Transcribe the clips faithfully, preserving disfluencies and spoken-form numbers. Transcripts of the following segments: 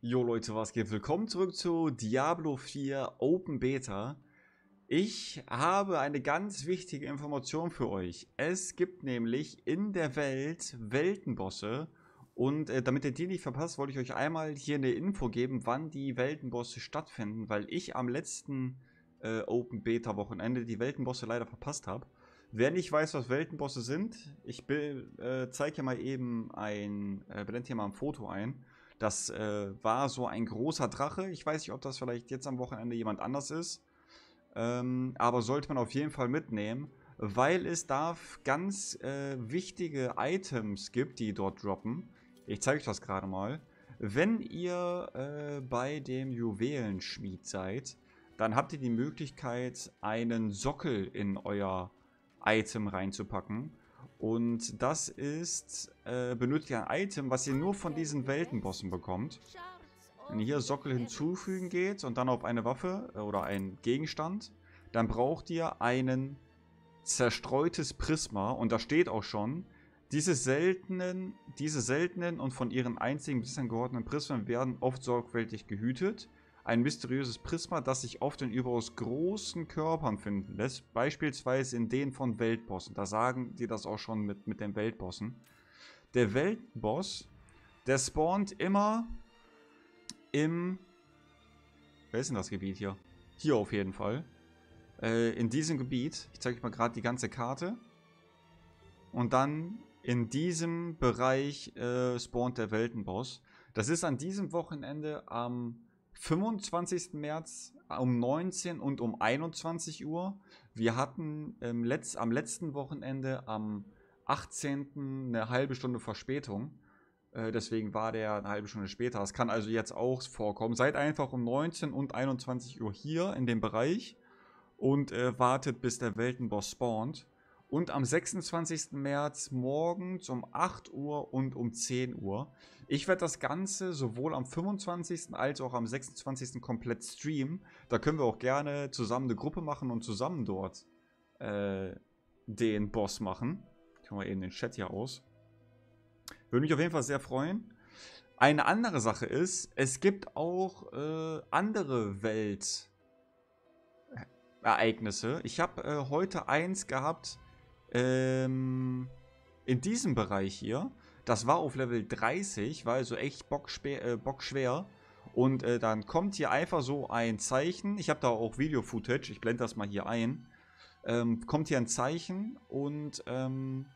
Jo Leute, was geht? Willkommen zurück zu Diablo vier Open Beta. Ich habe eine ganz wichtige Information für euch. Es gibt nämlich in der Welt Weltenbosse und äh, damit ihr die nicht verpasst, wollte ich euch einmal hier eine Info geben, wann die Weltenbosse stattfinden, weil ich am letzten äh, Open Beta Wochenende die Weltenbosse leider verpasst habe. Wer nicht weiß, was Weltenbosse sind, ich äh, zeige hier mal eben ein, äh, blende hier mal ein Foto ein. Das äh, war so ein großer Drache. Ich weiß nicht, ob das vielleicht jetzt am Wochenende jemand anders ist. Ähm, aber sollte man auf jeden Fall mitnehmen, weil es da ganz äh, wichtige Items gibt, die dort droppen. Ich zeige euch das gerade mal. Wenn ihr äh, bei dem Juwelenschmied seid, dann habt ihr die Möglichkeit, einen Sockel in euer Item reinzupacken. Und das ist, äh, benötigt ihr ein Item, was ihr nur von diesen Weltenbossen bekommt. Wenn ihr hier Sockel hinzufügen geht und dann auf eine Waffe oder einen Gegenstand, dann braucht ihr einen zerstreutes Prisma. Und da steht auch schon, diese seltenen, diese seltenen und von ihren einzigen bis dann gehortenen Prismen werden oft sorgfältig gehütet. Ein mysteriöses Prisma, das sich oft in überaus großen Körpern finden lässt, beispielsweise in denen von Weltbossen. Da sagen die das auch schon mit, mit den Weltbossen. Der Weltboss, der spawnt immer im... Wer ist denn das Gebiet hier? Hier auf jeden Fall. Äh, in diesem Gebiet, ich zeige euch mal gerade die ganze Karte. Und dann in diesem Bereich äh, spawnt der Weltenboss. Das ist an diesem Wochenende am fünfundzwanzigsten März um neunzehn und um einundzwanzig Uhr. Wir hatten im Letz-, am letzten Wochenende am achtzehnten eine halbe Stunde Verspätung. Äh, deswegen war der eine halbe Stunde später. Das kann also jetzt auch vorkommen. Seid einfach um neunzehn und einundzwanzig Uhr hier in dem Bereich und äh, wartet, bis der Weltenboss spawnt. Und am sechsundzwanzigsten März morgens um acht Uhr und um zehn Uhr. Ich werde das Ganze sowohl am fünfundzwanzigsten als auch am sechsundzwanzigsten komplett streamen. Da können wir auch gerne zusammen eine Gruppe machen und zusammen dort äh, den Boss machen. Ich mache mal eben den Chat hier aus. Würde mich auf jeden Fall sehr freuen. Eine andere Sache ist, es gibt auch äh, andere Weltereignisse. Ich habe äh, heute eins gehabt, Ähm, in diesem Bereich hier, das war auf Level dreißig, war also echt bockschwer, äh, bockschwer. Und äh, dann kommt hier einfach so ein Zeichen, ich habe da auch Video-Footage, ich blende das mal hier ein, ähm, kommt hier ein Zeichen und ähm,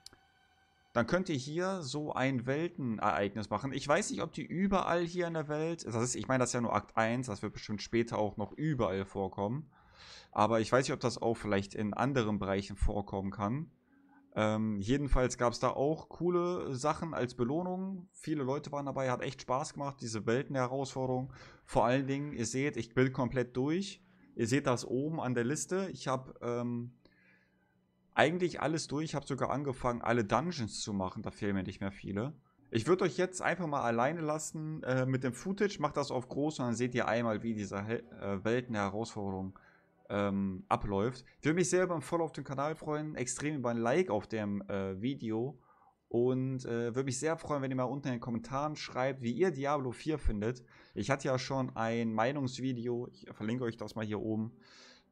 dann könnt ihr hier so ein Weltenereignis machen. Ich weiß nicht, ob die überall hier in der Welt, das ist, ich meine, das ist ja nur Akt eins, das wird bestimmt später auch noch überall vorkommen. Aber ich weiß nicht, ob das auch vielleicht in anderen Bereichen vorkommen kann. Ähm, jedenfalls gab es da auch coole Sachen als Belohnung. Viele Leute waren dabei, hat echt Spaß gemacht, diese Weltenherausforderung. Vor allen Dingen, ihr seht, ich bin komplett durch. Ihr seht das oben an der Liste. Ich habe ähm, eigentlich alles durch. Ich habe sogar angefangen, alle Dungeons zu machen. Da fehlen mir nicht mehr viele. Ich würde euch jetzt einfach mal alleine lassen äh, mit dem Footage. Macht das auf groß und dann seht ihr einmal, wie diese Hel- äh, Weltenherausforderung Ähm, abläuft. Ich würde mich sehr über ein Follow auf dem Kanal freuen, extrem über ein Like auf dem äh, Video und äh, würde mich sehr freuen, wenn ihr mal unten in den Kommentaren schreibt, wie ihr Diablo vier findet. Ich hatte ja schon ein Meinungsvideo, ich verlinke euch das mal hier oben,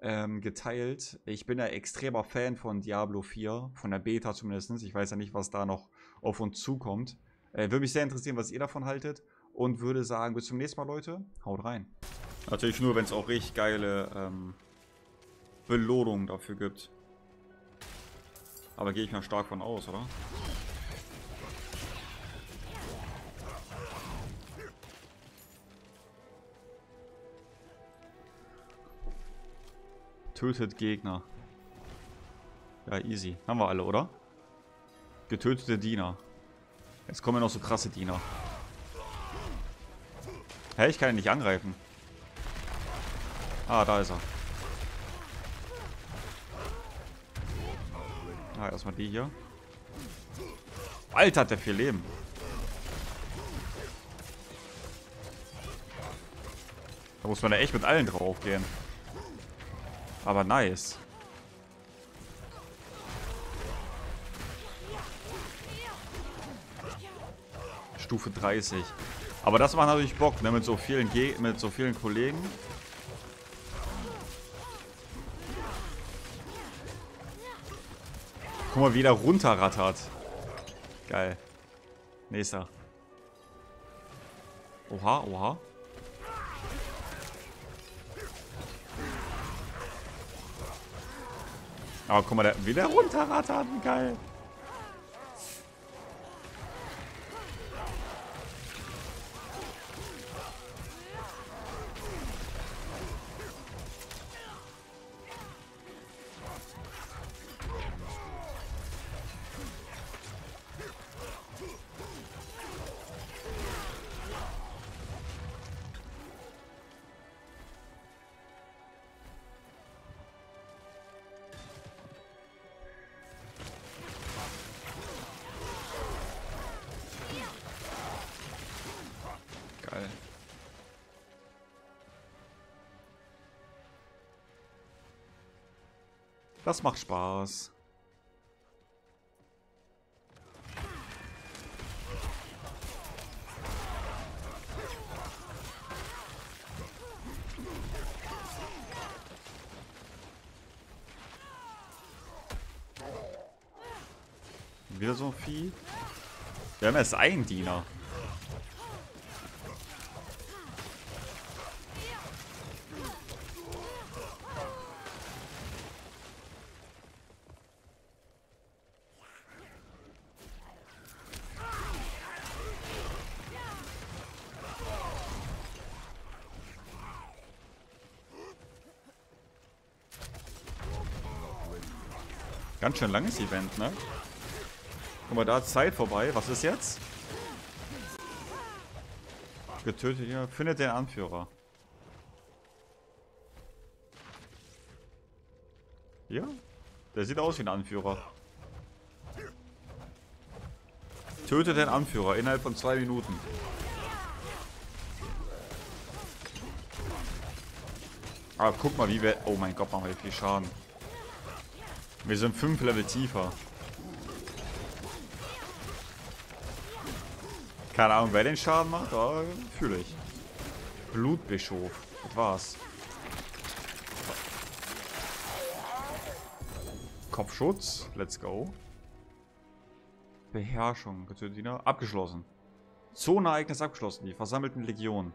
ähm, geteilt. Ich bin ja extremer Fan von Diablo vier, von der Beta zumindest. Ich weiß ja nicht, was da noch auf uns zukommt. Äh, würde mich sehr interessieren, was ihr davon haltet und würde sagen, bis zum nächsten Mal, Leute. Haut rein. Natürlich nur, wenn es auch richtig geile ähm Belohnung dafür gibt. Aber gehe ich mal stark von aus, oder? Tötet Gegner. Ja, easy. Haben wir alle, oder? Getötete Diener. Jetzt kommen ja noch so krasse Diener. Hä, ich kann ihn nicht angreifen. Ah, da ist er. Ah, erstmal die hier. Alter, hat der viel Leben. Da muss man ja echt mit allen drauf gehen. Aber nice. Stufe dreißig. Aber das macht natürlich Bock, ne? Mit so vielen, Ge mit so vielen Kollegen. Guck mal, wie der runterrattert. Geil. Nächster. Oha, oha. Aber guck mal, der, wie der runterrattert. Geil. Das macht Spaß. Wieder so ein Vieh. Wir haben erst einen Diener. Ganz schön langes Event, ne? Guck mal, da ist Zeit vorbei. Was ist jetzt? Getötet, ja. Findet den Anführer. Ja, der sieht aus wie ein Anführer. Tötet den Anführer innerhalb von zwei Minuten. Aber guck mal, wie wir... Oh mein Gott, machen wir viel Schaden. Wir sind fünf Level tiefer. Keine Ahnung, wer den Schaden macht, aber fühle ich. Blutbischof. Das war's. Kopfschutz. Let's go. Beherrschung. Abgeschlossen. Zonenereignis abgeschlossen. Die versammelten Legionen.